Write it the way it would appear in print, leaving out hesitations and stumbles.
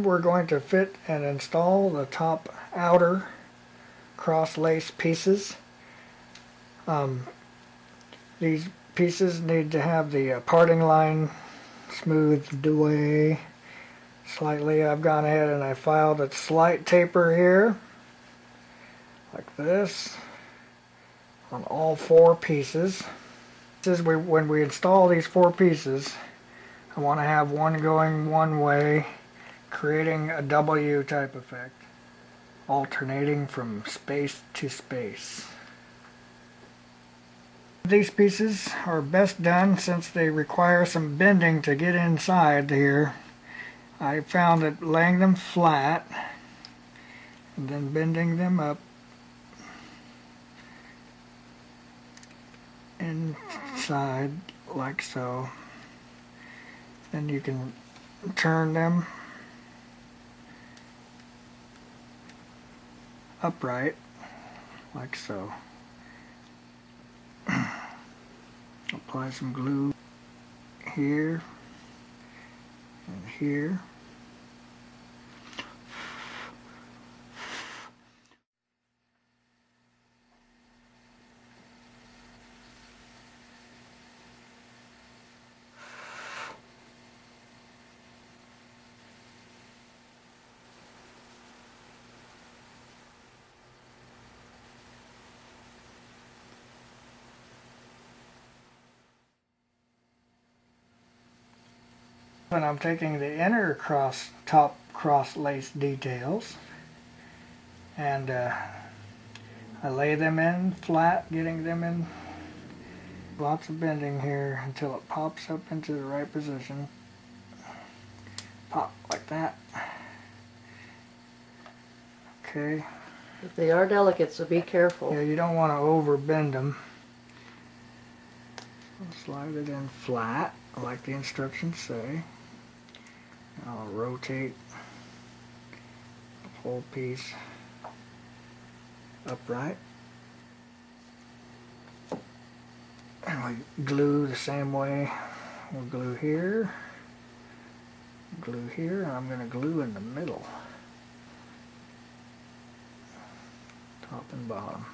We're going to fit and install the top outer cross-lace pieces. These pieces need to have the parting line smoothed away slightly. I've gone ahead and I filed a slight taper here, like this, on all four pieces. When we install these four pieces, I want to have one going one way, creating a W type effect, alternating from space to space. These pieces are best done since they require some bending to get inside here. I found that laying them flat and then bending them up inside like so. Then you can turn them upright like so. Apply some glue here and here. And I'm taking the inner top cross lace details and I lay them in flat, getting them in lots of bending here until it pops up into the right position. Pop like that. Okay. They are delicate, so be careful. Yeah, you don't want to overbend them. Slide it in flat like the instructions say. I'll rotate the whole piece upright, and we glue the same way. We'll glue here, glue here, and I'm going to glue in the middle, top and bottom.